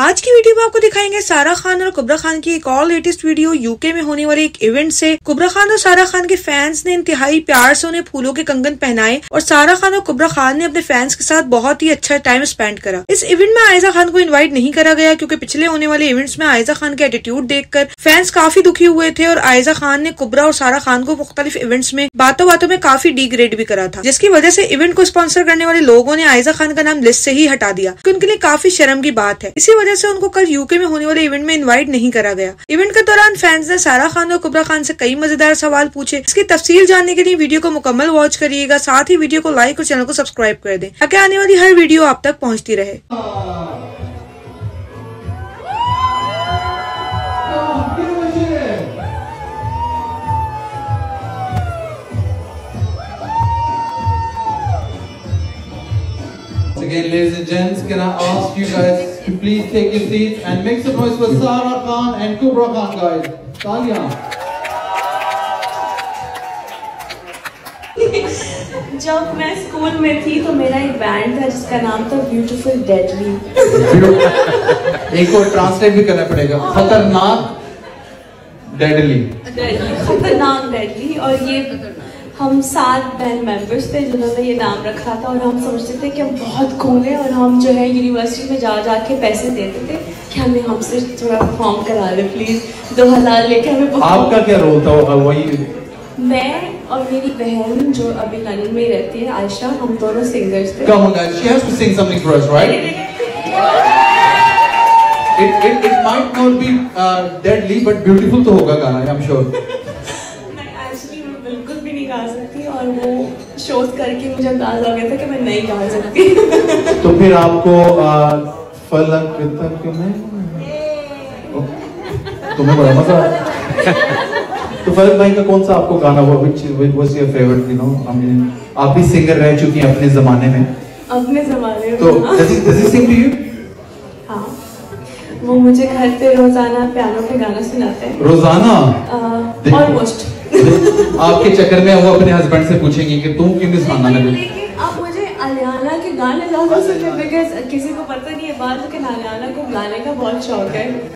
आज की वीडियो में आपको दिखाएंगे सारा खान और कुबरा खान की एक और लेटेस्ट वीडियो। यूके में होने वाले एक इवेंट से कुबरा खान और सारा खान के फैंस ने इंतहाई प्यार से उन्हें फूलों के कंगन पहनाए और सारा खान और कुबरा खान ने अपने फैंस के साथ बहुत ही अच्छा टाइम स्पेंड करा। इस इवेंट में आयजा खान को इन्वाइट नहीं करा गया क्योंकि पिछले होने वाले इवेंट्स में आयजा खान के एटीट्यूड देखकर फैंस काफी दुखी हुए थे और आयजा खान ने कुबरा और सारा खान को मुख्तलिफ इवेंट्स में बातों बातों में काफी डिग्रेड भी करा था, जिसकी वजह से इवेंट को स्पॉन्सर करने वाले लोगों ने आयजा खान का नाम लिस्ट से ही हटा दिया। उनके लिए काफी शर्म की बात है। इसी जैसे उनको कल यूके में होने वाले इवेंट में इनवाइट नहीं करा गया। इवेंट के दौरान फैंस ने सारा खान और कुबरा खान से कई मजेदार सवाल पूछे। इसकी तफसील जानने के लिए वीडियो को मुकम्मल वॉच करिएगा, साथ ही वीडियो को लाइक और चैनल को सब्सक्राइब कर दें ताकि आने वाली हर वीडियो आप तक पहुंचती रहे। Again, ladies and gents, can I ask you guys to please take your seats and make some noise for Sarah Khan and Kubra Khan, guys. Taaliyan. जब मैं स्कूल में थी तो मेरा एक बैंड था जिसका नाम था Beautiful Deadly. एक और ट्रांसलेट भी करना पड़ेगा, खतरनाक डेडली। खतरनाक डेडली। और ये हम 7 बैंड मेंबर्स थे जिन्होंने ये नाम रखा था और हम समझते थे कि हम बहुत कूल हैं और हम जो है यूनिवर्सिटी में जा जा के पैसे देते थे कि हमें हमसे थोड़ा परफॉर्म करा दे प्लीज, 2000 लेके हमें। आपका क्या रोल था? वही मैं और मेरी बहन जो अभी लंदन में रहती है, आयशा, हम दोनों सिंगर्स थे। और वो शोज करके मुझे अंदाजा हो गया था कि मैं नहीं गा सकती। तो फिर आपको तुम्हें बड़ा मजा आया। तो फलक भाई का कौन सा आपको गाना हुआ, which was your favourite? You know, आप भी सिंगर रह चुकी हैं अपने जमाने में। तो does he sing to you? हाँ, वो मुझे घर पे रोजाना पियानो पे गाना सुनाते हैं। रोजाना ऑलमोस्ट। आपके चक्कर में वो अपने हस्बैंड से पूछेंगे कि तुम क्यों नहीं सुना रहे? लेकिन आप मुझे अलियाना के गाने ज्यादा सुनते हैं, बिकॉज किसी को पता नहीं है बात, लेकिन अलियाना को गाने का बहुत शौक है।